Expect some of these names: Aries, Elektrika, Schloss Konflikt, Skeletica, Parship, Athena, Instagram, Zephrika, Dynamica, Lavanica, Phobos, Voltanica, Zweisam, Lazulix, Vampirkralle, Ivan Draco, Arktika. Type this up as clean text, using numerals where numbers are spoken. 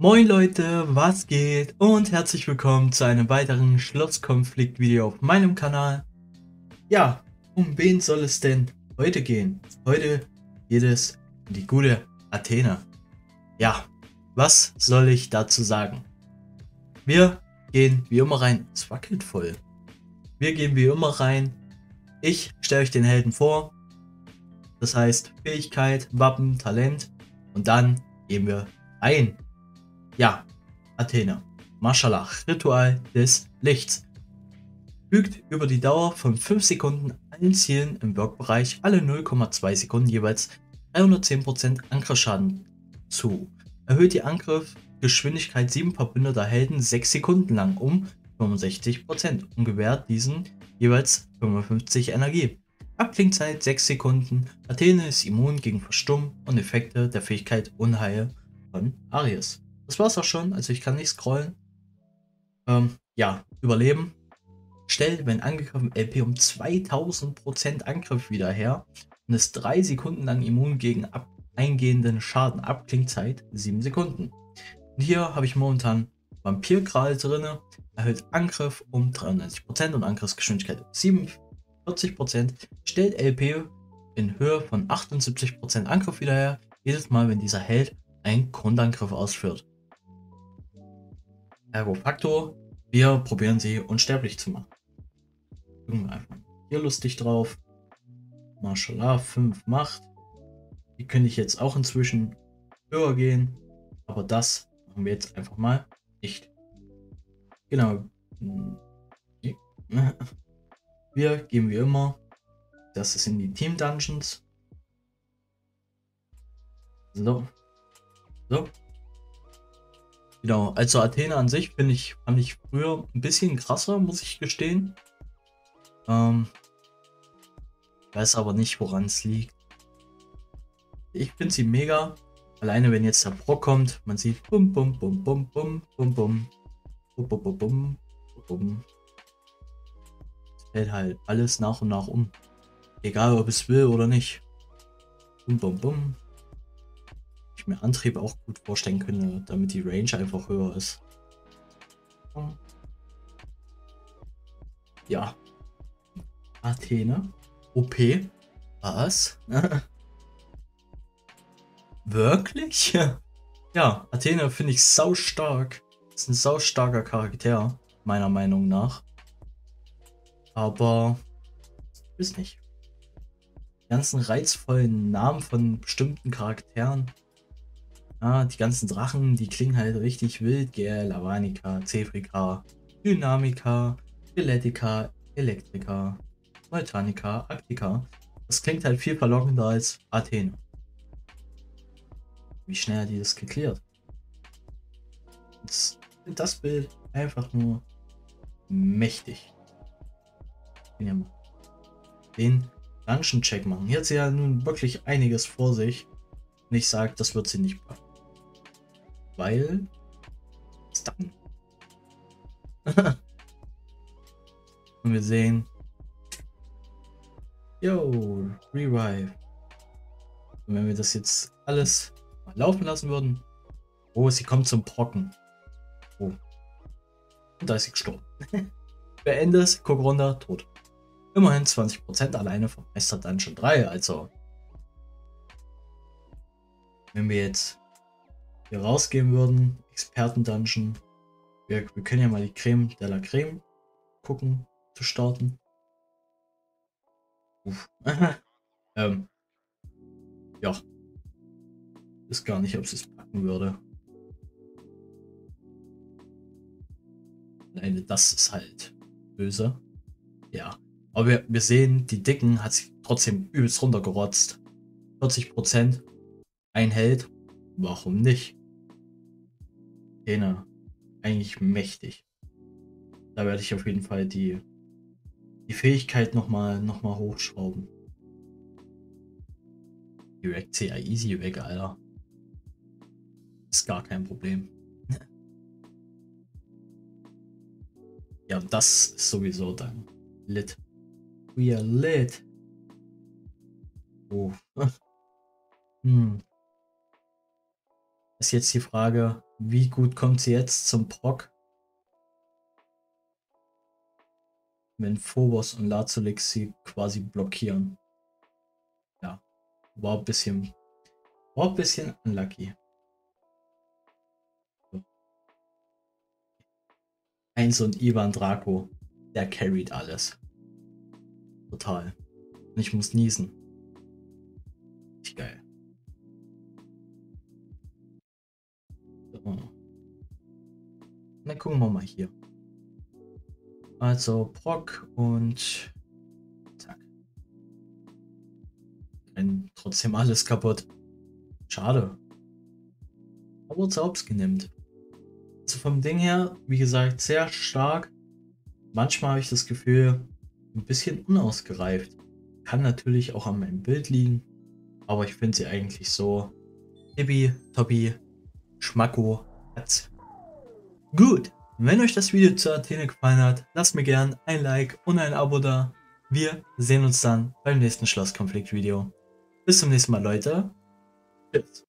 Moin Leute, was geht und herzlich willkommen zu einem weiteren Schloss Konflikt Video auf meinem Kanal. Ja, um wen soll es denn heute gehen? Heute geht es um die gute Athena. Ja, was soll ich dazu sagen? Wir gehen wie immer rein, es wackelt voll. Wir gehen wie immer rein, ich stelle euch den Helden vor, das heißt Fähigkeit, Wappen, Talent und dann gehen wir ein. Ja, Athena, Mashallah, Ritual des Lichts. Fügt über die Dauer von 5 Sekunden allen Zielen im Wirkbereich alle 0,2 Sekunden jeweils 310% Angriffsschaden zu. Erhöht die Angriffsgeschwindigkeit 7 verbündeter Helden 6 Sekunden lang um 65% und gewährt diesen jeweils 55 Energie. Abklingzeit 6 Sekunden. Athena ist immun gegen Verstummen und Effekte der Fähigkeit Unheil von Aries. Das war's auch schon, also ich kann nicht scrollen. Ja, überleben. Stellt, wenn angegriffen, LP um 2000% Angriff wieder her und ist 3 Sekunden lang immun gegen eingehenden Schaden. Abklingzeit 7 Sekunden. Und hier habe ich momentan Vampirkralle drin. Erhöht Angriff um 93% und Angriffsgeschwindigkeit um 47%. Stellt LP in Höhe von 78% Angriff wieder her, jedes Mal, wenn dieser Held einen Grundangriff ausführt. Ergo facto, wir probieren sie unsterblich zu machen. Gucken wir einfach hier lustig drauf. Mashallah, 5 Macht. Die könnte ich jetzt auch inzwischen höher gehen, aber das machen wir jetzt einfach mal nicht. Genau. Wir gehen wie immer, das ist in die Team Dungeons. So. Genau, also Athena an sich fand ich früher ein bisschen krasser, muss ich gestehen. Weiß aber nicht, woran es liegt. Ich finde sie mega. Alleine wenn jetzt der Brock kommt, man sieht bum bum bum bum bum bum bum bum bum bum bum bum. Es fällt halt alles nach und nach um. Egal ob es will oder nicht. Bum bum bum. Mir Antrieb auch gut vorstellen könnte, damit die Range einfach höher ist. Ja. Athena. OP. Was? Wirklich? Ja, Athena finde ich sau stark. Ist ein sau starker Charakter, meiner Meinung nach. Aber ich weiß nicht. Die ganzen reizvollen Namen von bestimmten Charakteren. Ah, die ganzen Drachen, die klingen halt richtig wild, gell? Lavanica, Zephrika, Dynamica, Skeletica, Elektrika, Voltanica, Arktika. Das klingt halt viel verlockender als Athena. Wie schnell hat die das geklärt? Jetzt sind das Bild einfach nur mächtig. Den Dungeon-Check machen. Hier hat sie ja nun wirklich einiges vor sich. Und ich sage, das wird sie nicht packen. Weil dann. Und wir sehen. Yo, Revive. Und wenn wir das jetzt alles mal laufen lassen würden. Oh, sie kommt zum Brocken. Oh. Und da ist sie gestorben. Beende es, guck runter, tot. Immerhin 20% alleine vom Meister Dungeon 3. Also, wenn wir jetzt hier rausgehen würden, Experten-Dungeon, wir können ja mal die Creme de la Creme gucken, zu starten. Ja, ist gar nicht, ob sie es packen würde. Nein, das ist halt böse. Ja, aber wir sehen, die Dicken hat sie trotzdem übelst runtergerotzt. 40%. Ein Held, warum nicht? Athena, eigentlich mächtig. Da werde ich auf jeden Fall die Fähigkeit noch mal hochschrauben. Direkt CA easy weg, Alter. Ist gar kein Problem. Ja, das ist sowieso dann lit. We are lit. Oh. Ist jetzt die Frage, Wie gut kommt sie jetzt zum Proc? Wenn Phobos und Lazulix sie quasi blockieren. Ja, war ein bisschen unlucky. So. Eins und Ivan Draco, der carried alles. Total. Und ich muss niesen. Richtig geil. So. Na, gucken wir mal hier. Also Proc und zack. Rennt trotzdem alles kaputt. Schade. Aber Zaubski nimmt. Also vom Ding her, wie gesagt, sehr stark. Manchmal habe ich das Gefühl, ein bisschen unausgereift. Kann natürlich auch an meinem Bild liegen. Aber ich finde sie eigentlich so tibi, tobi, schmacko, hat's. Gut. Wenn euch das Video zur Athena gefallen hat, lasst mir gern ein Like und ein Abo da. Wir sehen uns dann beim nächsten Schlosskonflikt-Video. Bis zum nächsten Mal, Leute. Tschüss.